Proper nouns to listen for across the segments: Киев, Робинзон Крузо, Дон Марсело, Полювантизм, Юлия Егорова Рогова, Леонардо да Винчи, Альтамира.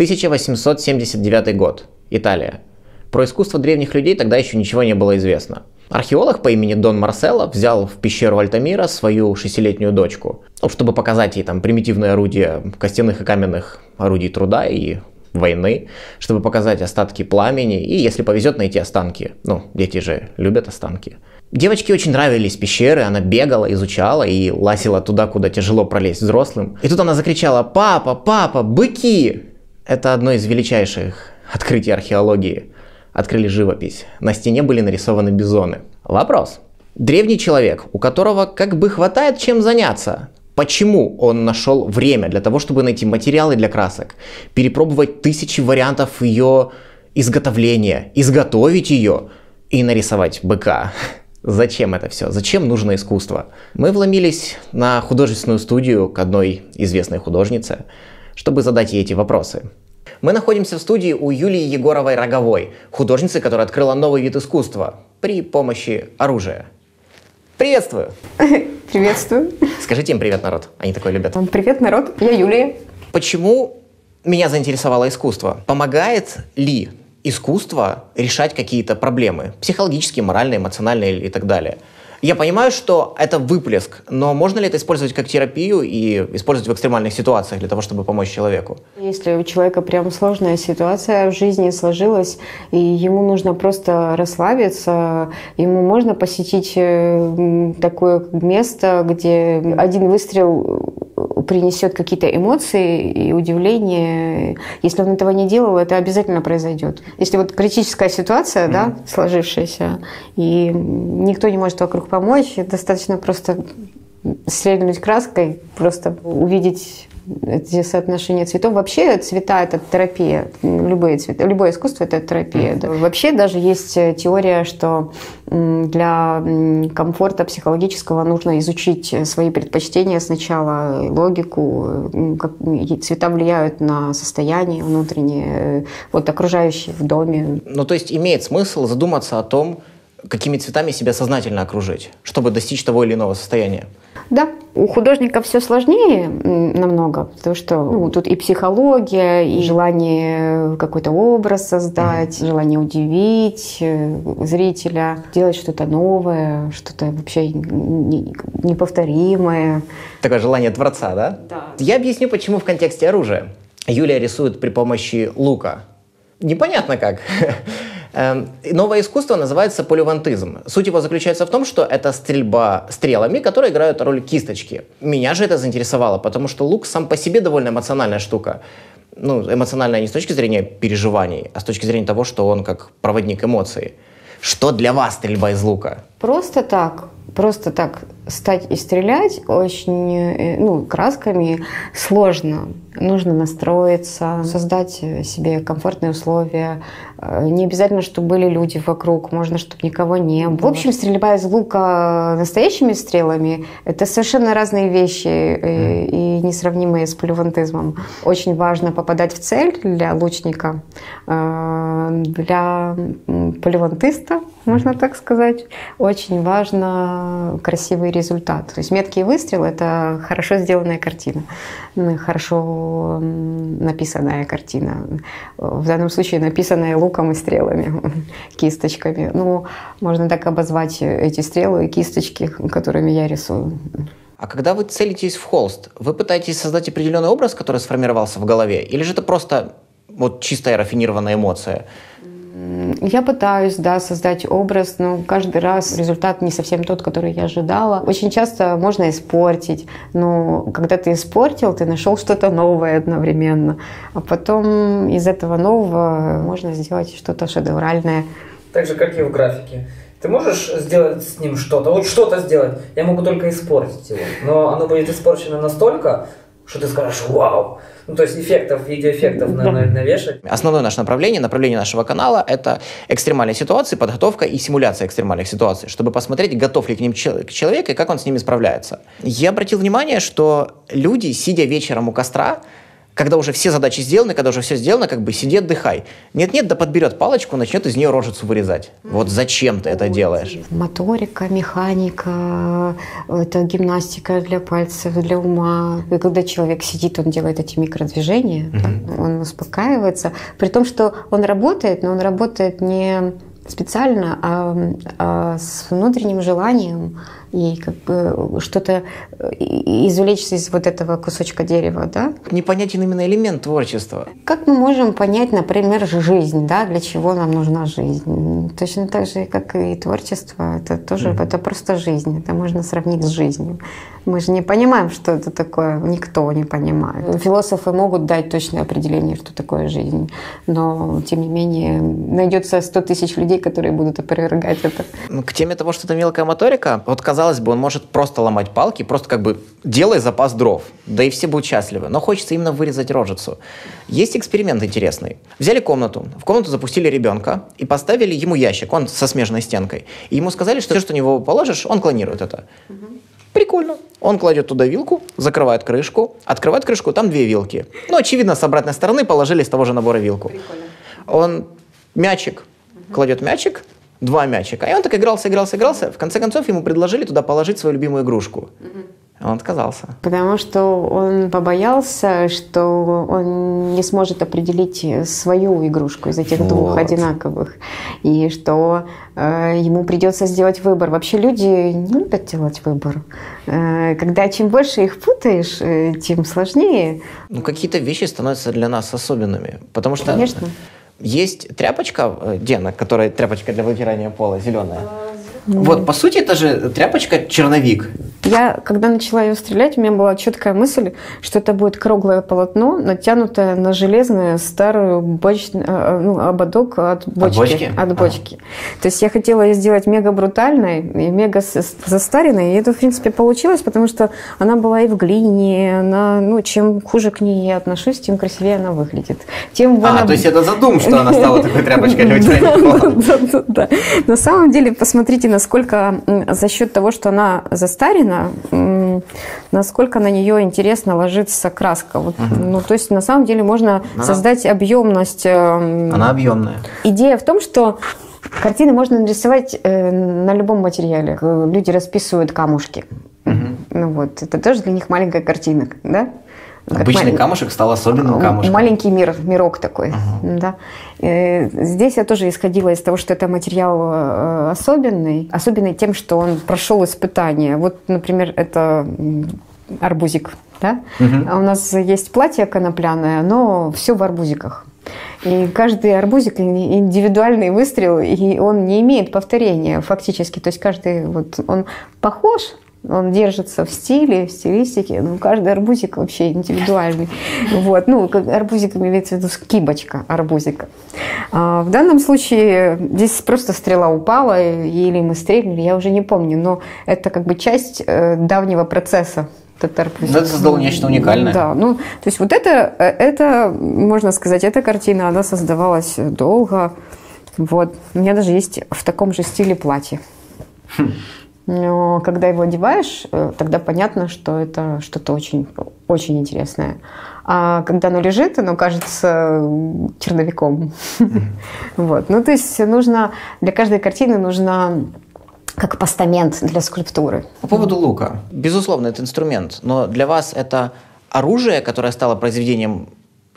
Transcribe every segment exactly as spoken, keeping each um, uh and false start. тысяча восемьсот семьдесят девятый год. Италия. Про искусство древних людей тогда еще ничего не было известно. Археолог по имени Дон Марсело взял в пещеру Альтамира свою шестилетнюю дочку, чтобы показать ей там примитивные орудия костяных и каменных орудий труда и войны, чтобы показать остатки пламени и, если повезет, найти останки. Ну, дети же любят останки. Девочке очень нравились пещеры, она бегала, изучала и лазила туда, куда тяжело пролезть взрослым. И тут она закричала: «Папа, папа, быки!» Это одно из величайших открытий археологии. Открыли живопись. На стене были нарисованы бизоны. Вопрос. Древний человек, у которого как бы хватает чем заняться, почему он нашел время для того, чтобы найти материалы для красок, перепробовать тысячи вариантов ее изготовления, изготовить ее и нарисовать быка? Зачем это все? Зачем нужно искусство? Мы вломились на художественную студию к одной известной художнице, чтобы задать ей эти вопросы. Мы находимся в студии у Юлии Егоровой Роговой, художницы, которая открыла новый вид искусства при помощи оружия. Приветствую! Приветствую. Скажите им привет, народ. Они такое любят. Привет, народ. Я Юлия. Почему меня заинтересовало искусство? Помогает ли искусство решать какие-то проблемы? Психологические, моральные, эмоциональные и так далее. Я понимаю, что это выплеск, но можно ли это использовать как терапию и использовать в экстремальных ситуациях для того, чтобы помочь человеку? Если у человека прям сложная ситуация в жизни сложилась, и ему нужно просто расслабиться, ему можно посетить такое место, где один выстрел принесет какие-то эмоции и удивление. Если он этого не делал, это обязательно произойдет. Если вот критическая ситуация, mm-hmm. да, сложившаяся, и никто не может вокруг помочь, достаточно просто стрельнуть краской, просто увидеть эти соотношения цветов. Вообще цвета – это терапия. Любые цвета, любое искусство – это терапия. Да. Вообще даже есть теория, что для комфорта психологического нужно изучить свои предпочтения сначала, логику, как цвета влияют на состояние внутреннее, вот окружающие в доме. Ну, то есть имеет смысл задуматься о том, какими цветами себя сознательно окружить, чтобы достичь того или иного состояния? Да, у художников все сложнее намного, потому что ну, тут и психология, и желание какой-то образ создать, mm-hmm. желание удивить зрителя, делать что-то новое, что-то вообще неповторимое. Такое желание творца, да? Да. Я объясню, почему в контексте оружия. Юлия рисует при помощи лука. Непонятно как. Новое искусство называется полювантизм. Суть его заключается в том, что это стрельба стрелами, которые играют роль кисточки. Меня же это заинтересовало, потому что лук сам по себе довольно эмоциональная штука. Ну, эмоциональная не с точки зрения переживаний, а с точки зрения того, что он как проводник эмоций. Что для вас стрельба из лука? Просто так. Просто так стать и стрелять очень, ну, красками сложно. Нужно настроиться, создать себе комфортные условия. Не обязательно, чтобы были люди вокруг, можно, чтобы никого не было. В общем, стрельба из лука настоящими стрелами – это совершенно разные вещи mm. и, и несравнимые с полювантизмом. Очень важно попадать в цель для лучника, для полювантиста, можно так сказать. Очень важно красивый результат. То есть меткий выстрел – это хорошо сделанная картина, хорошо написанная картина. В данном случае написанная луком и стрелами, кисточками. Ну, можно так обозвать эти стрелы и кисточки, которыми я рисую. А когда вы целитесь в холст, вы пытаетесь создать определенный образ, который сформировался в голове? Или же это просто вот чистая рафинированная эмоция? Я пытаюсь, да, создать образ, но каждый раз результат не совсем тот, который я ожидала. Очень часто можно испортить, но когда ты испортил, ты нашел что-то новое одновременно. А потом из этого нового можно сделать что-то шедевральное. Так же, как и в графике. Ты можешь сделать с ним что-то? Вот что-то сделать. Я могу только испортить его. Но оно будет испорчено настолько, что ты скажешь «Вау!». Ну, то есть эффектов, видеоэффектов да. навешать. Основное наше направление, направление нашего канала – это экстремальные ситуации, подготовка и симуляция экстремальных ситуаций, чтобы посмотреть, готов ли к ним человек и как он с ними справляется. Я обратил внимание, что люди, сидя вечером у костра, когда уже все задачи сделаны, когда уже все сделано, как бы сиди, отдыхай. Нет-нет, да подберет палочку, начнет из нее рожицу вырезать. Mm-hmm. Вот зачем ты это делаешь? Моторика, механика, это гимнастика для пальцев, для ума. И когда человек сидит, он делает эти микродвижения, mm-hmm. он успокаивается. При том, что он работает, но он работает не специально, а, а с внутренним желанием и как бы что-то извлечь из вот этого кусочка дерева, да? Непонятен именно элемент творчества. Как мы можем понять, например, жизнь, да, для чего нам нужна жизнь? Точно так же, как и творчество, это тоже, mm-hmm. это просто жизнь, это можно сравнить с жизнью. Мы же не понимаем, что это такое, никто не понимает. Философы могут дать точное определение, что такое жизнь, но, тем не менее, найдется сто тысяч людей, которые будут опровергать это. К теме того, что это мелкая моторика, вот, казалось бы, он может просто ломать палки, просто как бы делай запас дров, да и все будут счастливы, но хочется именно вырезать рожицу. Есть эксперимент интересный. Взяли комнату, в комнату запустили ребенка и поставили ему ящик, он со смежной стенкой, и ему сказали, что все, что у него положишь, он клонирует это. Прикольно. Он кладет туда вилку, закрывает крышку, открывает крышку, там две вилки. Ну, очевидно, с обратной стороны положили с того же набора вилку. Прикольно. Он мячик, угу. кладет мячик, два мячика. И он так игрался, игрался, игрался. В конце концов, ему предложили туда положить свою любимую игрушку. Угу. Он отказался. Потому что он побоялся, что он не сможет определить свою игрушку из этих вот. двух одинаковых. И что э, ему придется сделать выбор. Вообще люди не любят делать выбор. Э, когда чем больше их путаешь, э, тем сложнее. Ну, какие-то вещи становятся для нас особенными. Потому что Конечно. есть тряпочка, Дена, которая тряпочка для вытирания пола, зеленая. Mm-hmm. Вот, по сути, это же тряпочка-черновик. Я, когда начала ее стрелять, у меня была четкая мысль, что это будет круглое полотно, натянутое на железную старую боч... ну, ободок от бочки. От бочки? От бочки. А. То есть я хотела ее сделать мега брутальной и мега застаренной, и это, в принципе, получилось, потому что она была и в глине, она, ну, чем хуже к ней я отношусь, тем красивее она выглядит. Тем а, она... то есть это задум, что она стала такой тряпочкой для вытирания. Да, на самом деле, посмотрите, насколько за счет того, что она застарена, насколько на нее интересно ложится краска. Вот, угу. Ну, то есть на самом деле можно она... создать объемность. Она объемная. Идея в том, что картины можно нарисовать на любом материале. Люди расписывают камушки. Угу. Ну, вот, это тоже для них маленькая картина, да? Как Обычный мал... камушек стал особенным камушком. Маленький мир, мирок такой. Uh-huh. Да. Здесь я тоже исходила из того, что это материал особенный. Особенный тем, что он прошел испытание. Вот, например, это арбузик. Да? Uh-huh. У нас есть платье конопляное, но все в арбузиках. И каждый арбузик индивидуальный выстрел, и он не имеет повторения фактически. То есть каждый вот, он похож. Он держится в стиле, в стилистике. Ну, каждый арбузик вообще индивидуальный. Вот. Ну, арбузик имеется в виду скибочка арбузика. А в данном случае здесь просто стрела упала, или мы стрельнули, я уже не помню. Но это как бы часть давнего процесса. Арбузик. Это создало нечто уникальное. Да, ну, то есть вот это, это, можно сказать, эта картина, она создавалась долго. Вот. У меня даже есть в таком же стиле платье. Но когда его одеваешь, тогда понятно, что это что-то очень, очень интересное. А когда оно лежит, оно кажется черновиком. Mm-hmm. Вот. Ну, то есть нужно, для каждой картины нужно как постамент для скульптуры. По поводу лука. Безусловно, это инструмент, но для вас это оружие, которое стало произведением,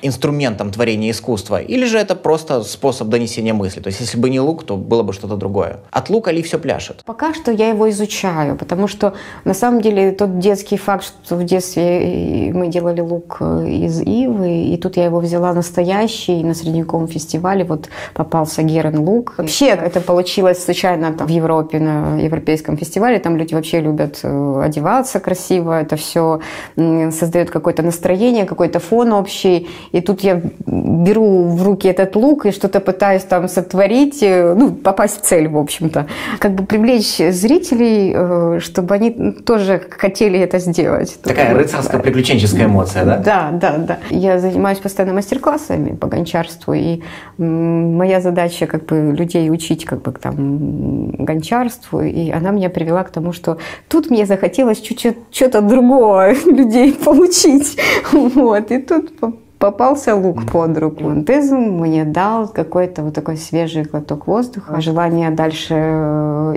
инструментом творения искусства, или же это просто способ донесения мысли? То есть, если бы не лук, то было бы что-то другое. От лука ли все пляшет? Пока что я его изучаю, потому что, на самом деле, тот детский факт, что в детстве мы делали лук из ивы, и тут я его взяла настоящий, и на средневековом фестивале вот попался Герен лук. Вообще, это получилось случайно там, в Европе, на европейском фестивале, там люди вообще любят одеваться красиво, это все создает какое-то настроение, какой-то фон общий. И тут я беру в руки этот лук и что-то пытаюсь там сотворить, ну, попасть в цель, в общем-то. Как бы привлечь зрителей, чтобы они тоже хотели это сделать. Такая рыцарско-приключенческая эмоция, да? Да, да, да. Я занимаюсь постоянно мастер-классами по гончарству, и моя задача как бы людей учить как бы там гончарству, и она меня привела к тому, что тут мне захотелось чуть-чуть что-то другого людей получить. Вот, и тут попался лук под руку. Антизм мне дал какой-то вот такой свежий глоток воздуха, желание дальше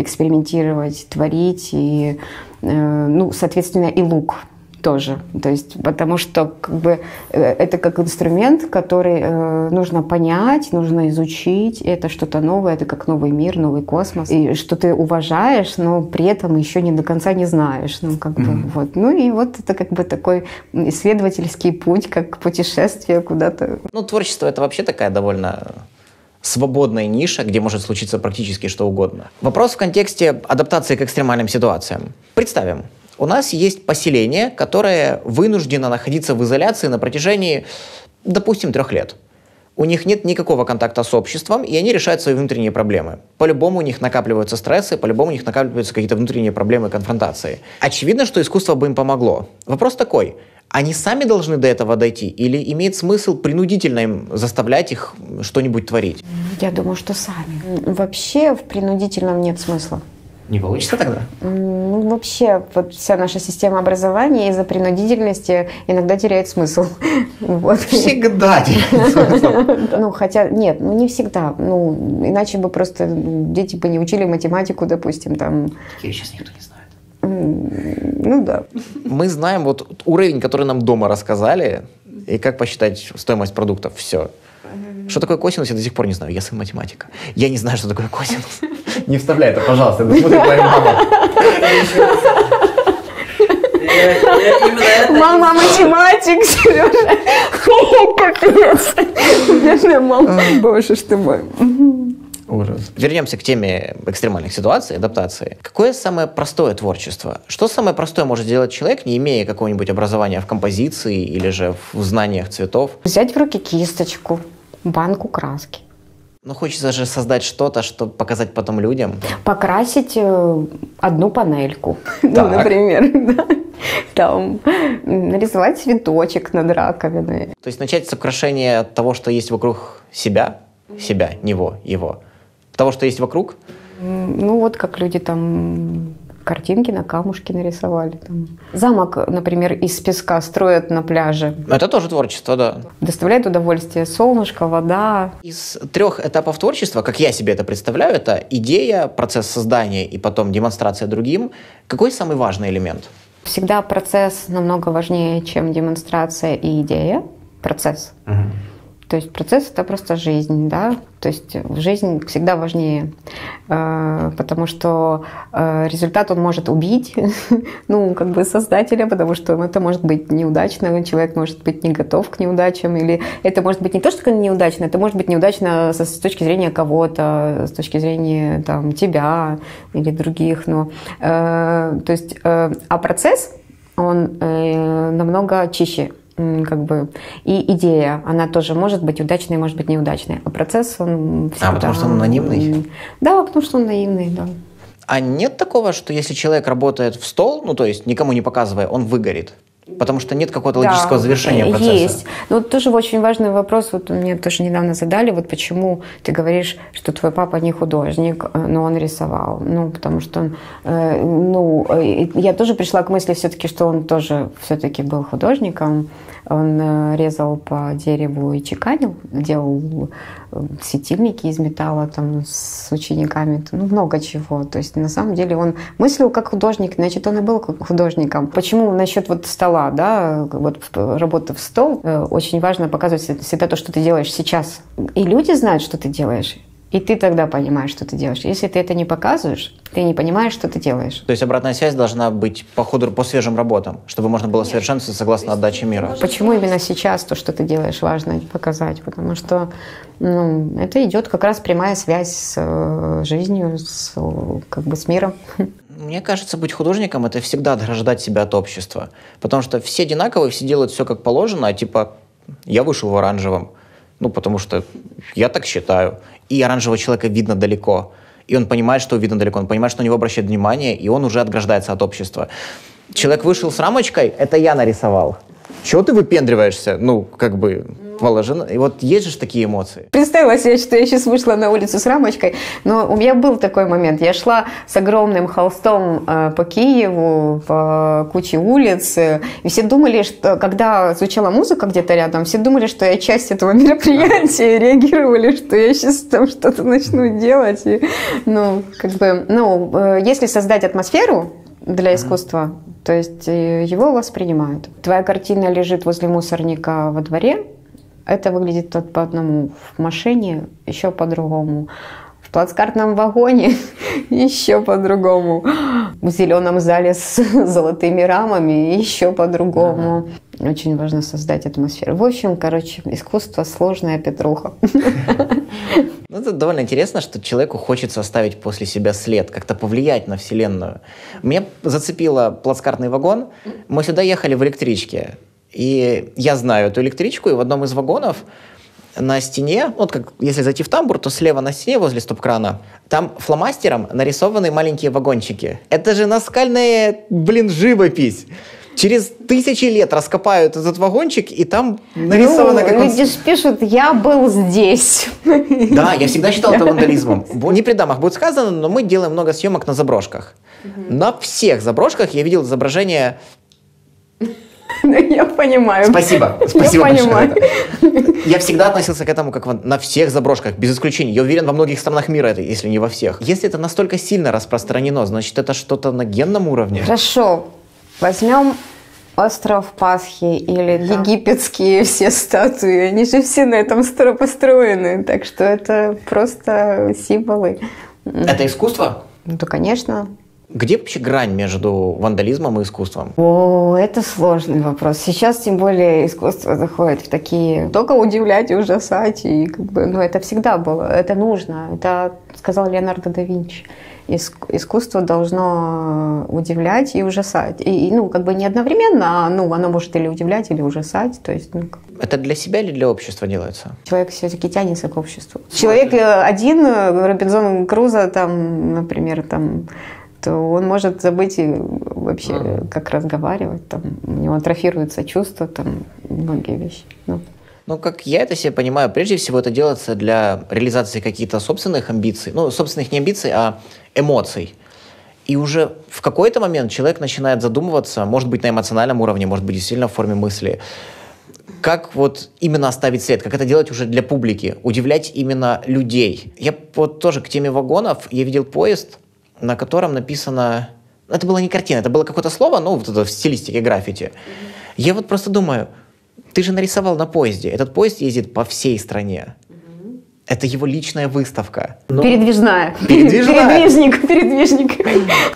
экспериментировать, творить и, ну, соответственно, и лук тоже. То есть, потому что как бы, это как инструмент, который э, нужно понять, нужно изучить. Это что-то новое, это как новый мир, новый космос. И что ты уважаешь, но при этом еще не до конца не знаешь. Ну, как [S2] Mm-hmm. [S1] бы, вот. Ну и вот это как бы такой исследовательский путь, как путешествие куда-то. Ну, творчество — это вообще такая довольно свободная ниша, где может случиться практически что угодно. Вопрос в контексте адаптации к экстремальным ситуациям. Представим, у нас есть поселение, которое вынуждено находиться в изоляции на протяжении, допустим, трех лет. У них нет никакого контакта с обществом, и они решают свои внутренние проблемы. По-любому у них накапливаются стрессы, по-любому у них накапливаются какие-то внутренние проблемы, конфронтации. Очевидно, что искусство бы им помогло. Вопрос такой: они сами должны до этого дойти, или имеет смысл принудительно им заставлять их что-нибудь творить? Я думаю, что сами. Вообще в принудительном нет смысла. Не получится тогда? Ну, вообще, вот вся наша система образования из-за принудительности иногда теряет смысл. Вот. Всегда теряет смысл. Ну, хотя, нет, ну не всегда. Ну, иначе бы просто дети бы не учили математику, допустим, там. Такие сейчас никто не знает. Ну, да. Мы знаем вот уровень, который нам дома рассказали, и как посчитать стоимость продуктов. Все. Что такое косинус, я до сих пор не знаю. Я сын математика. Я не знаю, что такое косинус. Не вставляй это, пожалуйста, это смотрит твоя мама. Мама математик, Сережа. Капец. Бедная мама. Боже ж ты мой. Ужас. Вернемся к теме экстремальных ситуаций, адаптации. Какое самое простое творчество? Что самое простое может делать человек, не имея какого-нибудь образования в композиции или же в знаниях цветов? Взять в руки кисточку, банку краски. Ну, хочется же создать что-то, чтобы показать потом людям. Покрасить одну панельку, ну, например. Да. Там нарисовать цветочек над раковиной. То есть начать с украшения того, что есть вокруг себя, себя, него, его. Того, что есть вокруг. Ну, вот как люди там картинки на камушке нарисовали. Там. Замок, например, из песка строят на пляже. Это тоже творчество, да. Доставляет удовольствие солнышко, вода. Из трех этапов творчества, как я себе это представляю, это идея, процесс создания и потом демонстрация другим. Какой самый важный элемент? Всегда процесс намного важнее, чем демонстрация и идея. Процесс. Угу. То есть процесс – это просто жизнь, да? То есть жизнь всегда важнее, потому что результат он может убить, ну, как бы создателя, потому что это может быть неудачно, человек может быть не готов к неудачам, или это может быть не то, что неудачно, это может быть неудачно с точки зрения кого-то, с точки зрения там, тебя или других, но, то есть, а процесс, он намного чище. Как бы и идея, она тоже может быть удачной, может быть неудачной. А процесс, он всегда... А потому что он наивный? Да, потому что он наивный, да. А нет такого, что если человек работает в стол, ну то есть никому не показывая, он выгорит? Потому что нет какого-то логического, да, завершения процесса. Есть. Но вот тоже очень важный вопрос, вот мне тоже недавно задали, вот почему ты говоришь, что твой папа не художник, но он рисовал. Ну, потому что он, ну, я тоже пришла к мысли все-таки, что он тоже все-таки был художником. Он резал по дереву и чеканил, делал светильники из металла там, с учениками, ну, много чего. То есть на самом деле он мыслил как художник, значит, он и был художником. Почему насчет вот стола, да, вот работа в стол, очень важно показывать всегда то, что ты делаешь сейчас. И люди знают, что ты делаешь. И ты тогда понимаешь, что ты делаешь. Если ты это не показываешь, ты не понимаешь, что ты делаешь. То есть обратная связь должна быть по ходу, по свежим работам, чтобы можно было совершенствоваться согласно отдаче мира. Почему именно сейчас то, что ты делаешь, важно показать? Потому что, ну, это идет как раз прямая связь с жизнью, с, как бы, с миром. Мне кажется, быть художником – это всегда ограждать себя от общества. Потому что все одинаковые, все делают все как положено, а типа я вышел в оранжевом. Ну, потому что я так считаю. И оранжевого человека видно далеко. И он понимает, что видно далеко. Он понимает, что на него обращают внимание, и он уже отграждается от общества. Человек вышел с рамочкой, это я нарисовал. Чего ты выпендриваешься? Ну, как бы... положено. И вот есть же такие эмоции. Представила себе, что я сейчас вышла на улицу с рамочкой, но у меня был такой момент. Я шла с огромным холстом по Киеву, по куче улиц, и все думали, что когда звучала музыка где-то рядом, все думали, что я часть этого мероприятия, и реагировали, что я сейчас там что-то начну делать. И, ну, как бы, ну, если создать атмосферу для искусства, то есть его воспринимают. Твоя картина лежит возле мусорника во дворе. Это выглядит тот по одному. В машине еще по-другому. В плацкартном вагоне еще по-другому. В зеленом зале с золотыми рамами еще по-другому. Ага. Очень важно создать атмосферу. В общем, короче, искусство — сложная петруха. Ну, это довольно интересно, что человеку хочется оставить после себя след, как-то повлиять на Вселенную. Меня зацепило плацкартный вагон. Мы сюда ехали в электричке. И я знаю эту электричку, и в одном из вагонов на стене, вот как если зайти в тамбур, то слева на стене возле стоп-крана, там фломастером нарисованы маленькие вагончики. Это же наскальная, блин, живопись. Через тысячи лет раскопают этот вагончик, и там нарисовано... Ну, как люди он... пишут, я был здесь. Да, я всегда считал это вандализмом. Не при дамах будет сказано, но мы делаем много съемок на заброшках. Угу. На всех заброшках я видел изображение... Я понимаю. Спасибо. Спасибо я большое. Понимаю. Я всегда относился к этому как на всех заброшках, без исключения. Я уверен, во многих странах мира это, если не во всех. Если это настолько сильно распространено, значит, это что-то на генном уровне. Хорошо. Возьмем остров Пасхи или да. египетские все статуи. Они же все на этом построены. Так что это просто символы. Это искусство? Да, конечно. Где вообще грань между вандализмом и искусством? О, это сложный вопрос. Сейчас, тем более, искусство заходит в такие... Только удивлять и ужасать. И как бы, ну, это всегда было. Это нужно. Это сказал Леонардо да Винчи. Искусство должно удивлять и ужасать. И, ну, как бы не одновременно, а ну, оно может или удивлять, или ужасать. То есть, ну, как... Это для себя или для общества делается? Человек все-таки тянется к обществу. Человек один, Робинзон Крузо, там, например, там... то он может забыть вообще, mm. как разговаривать, там, у него атрофируется чувство, там, многие вещи. Ну. ну, как я это себе понимаю, прежде всего это делается для реализации каких-то собственных амбиций, ну, собственных не амбиций, а эмоций. И уже в какой-то момент человек начинает задумываться, может быть, на эмоциональном уровне, может быть, действительно в форме мысли, как вот именно оставить след, как это делать уже для публики, удивлять именно людей. Я вот тоже к теме вагонов, я видел поезд, на котором написано... Это была не картина, это было какое-то слово, ну, вот это в стилистике граффити. Я вот просто думаю, ты же нарисовал на поезде. Этот поезд ездит по всей стране. Это его личная выставка. Но... Передвижная. Передвижная. Передвижник, передвижник.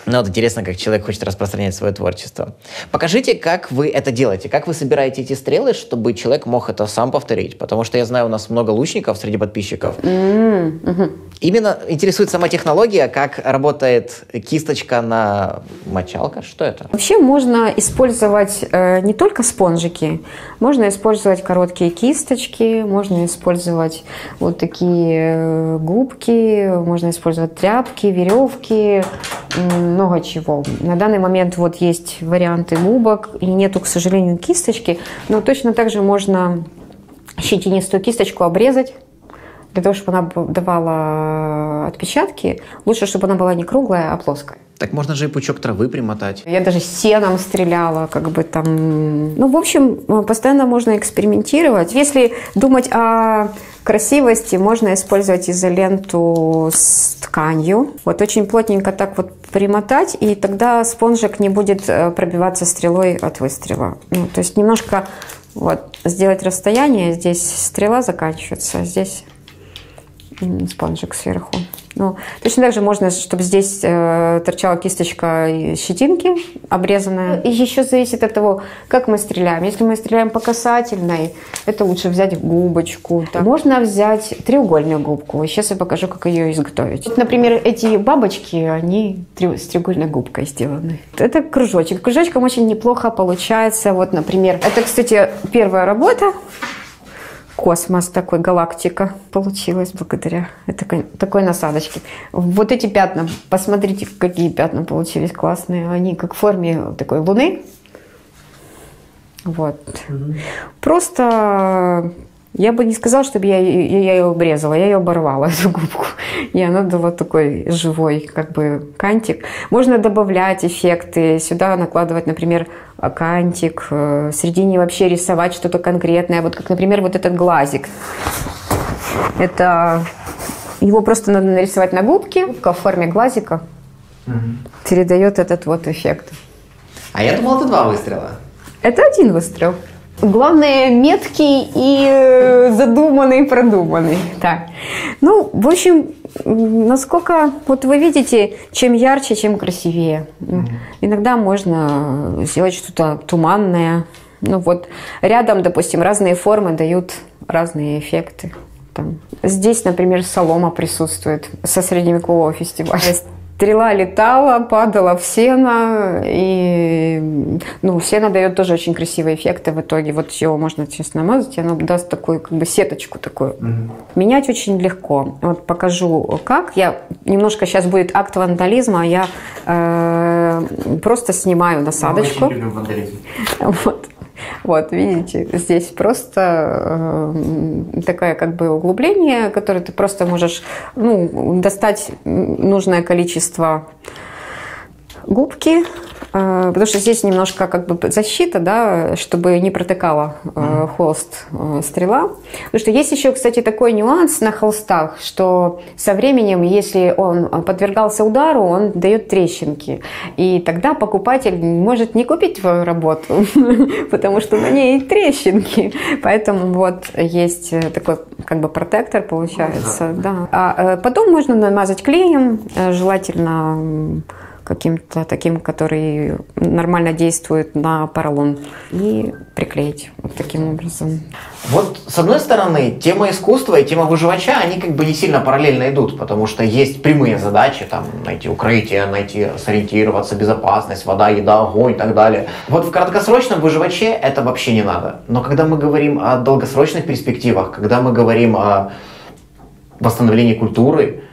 Ну, вот интересно, как человек хочет распространять свое творчество. Покажите, как вы это делаете, как вы собираете эти стрелы, чтобы человек мог это сам повторить. Потому что я знаю, у нас много лучников среди подписчиков. Mm-hmm. Именно интересует сама технология, как работает кисточка на мочалка. Что это? Вообще можно использовать э, не только спонжики. Можно использовать короткие кисточки, можно использовать вот такие губки, можно использовать тряпки, веревки, много чего. На данный момент вот есть варианты губок, и нету, к сожалению, кисточки, но точно так же можно щетинистую кисточку обрезать, для того, чтобы она давала отпечатки. Лучше, чтобы она была не круглая, а плоская. Так можно же и пучок травы примотать. Я даже сеном стреляла, как бы там... Ну, в общем, постоянно можно экспериментировать. Если думать о красивости, можно использовать изоленту с тканью. Вот очень плотненько так вот примотать, и тогда спонжик не будет пробиваться стрелой от выстрела. Ну, то есть немножко вот сделать расстояние. Здесь стрела заканчивается, здесь... спонжик сверху. Ну, точно так же можно, чтобы здесь э, торчала кисточка щетинки обрезанная. И еще зависит от того, как мы стреляем. Если мы стреляем по касательной, это лучше взять губочку. Так. Можно взять треугольную губку. Сейчас я покажу, как ее изготовить. Вот, например, эти бабочки, они с треугольной губкой сделаны. Это кружочек. Кружочком очень неплохо получается. Вот, например, это, кстати, первая работа. Космос, такой, галактика получилась благодаря такой, такой насадочке. Вот эти пятна, посмотрите, какие пятна получились классные. Они как в форме такой луны. Вот. Mm-hmm. Просто Я бы не сказала, чтобы я, я ее обрезала, я ее оборвала, эту губку. И она дала такой живой как бы кантик. Можно добавлять эффекты, сюда накладывать, например, кантик, в середине вообще рисовать что-то конкретное. Вот как, например, вот этот глазик. Это его просто надо нарисовать на губке, в форме глазика. Угу. Передает этот вот эффект. А я думала, это два выстрела. Это один выстрел. Главное, меткий и задуманный, продуманный. Так. Ну, в общем, насколько... Вот вы видите, чем ярче, чем красивее. Mm-hmm. Иногда можно сделать что-то туманное. Ну вот, рядом, допустим, разные формы дают разные эффекты. Там. Здесь, например, солома присутствует со средневекового фестиваля. Стрела летала, падала в сено, и ну, сено дает тоже очень красивые эффекты в итоге. Вот его можно сейчас намазать, и оно даст такую как бы сеточку такую. Mm-hmm. Менять очень легко. Вот покажу как. Я немножко сейчас будет акт вандализма, я э, просто снимаю насадочку. Я очень люблю вандализм. Вот. Вот, видите, здесь просто э, такое как бы углубление, которое ты просто можешь, ну, достать нужное количество губки, э, потому что здесь немножко как бы защита, да, чтобы не протыкала э, холст э, стрела. Потому что есть еще, кстати, такой нюанс на холстах, что со временем, если он подвергался удару, он дает трещинки. И тогда покупатель может не купить твою работу, потому что на ней трещинки. Поэтому вот есть такой как бы протектор, получается. Да. А потом можно намазать клеем, желательно каким-то таким, который нормально действует на поролон, и приклеить вот таким образом. Вот, с одной стороны, тема искусства и тема выживача, они как бы не сильно параллельно идут, потому что есть прямые задачи, там, найти укрытие, найти, сориентироваться, безопасность, вода, еда, огонь и так далее. Вот в краткосрочном выживаче это вообще не надо. Но когда мы говорим о долгосрочных перспективах, когда мы говорим о восстановлении культуры,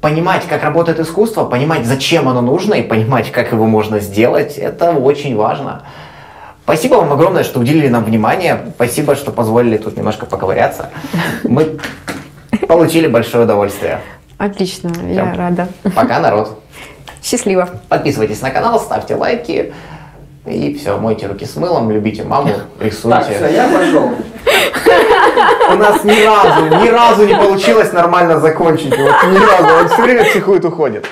понимать, как работает искусство, понимать, зачем оно нужно, и понимать, как его можно сделать, это очень важно. Спасибо вам огромное, что уделили нам внимание. Спасибо, что позволили тут немножко поковыряться. Мы получили большое удовольствие. Отлично, Всем. Я рада. Пока, народ. Счастливо. Подписывайтесь на канал, ставьте лайки. И все, мойте руки с мылом, любите маму, рисуйте. Так, все, я пошел. У нас ни разу, ни разу не получилось нормально закончить. Вот, ни разу. Он все время психует, уходит.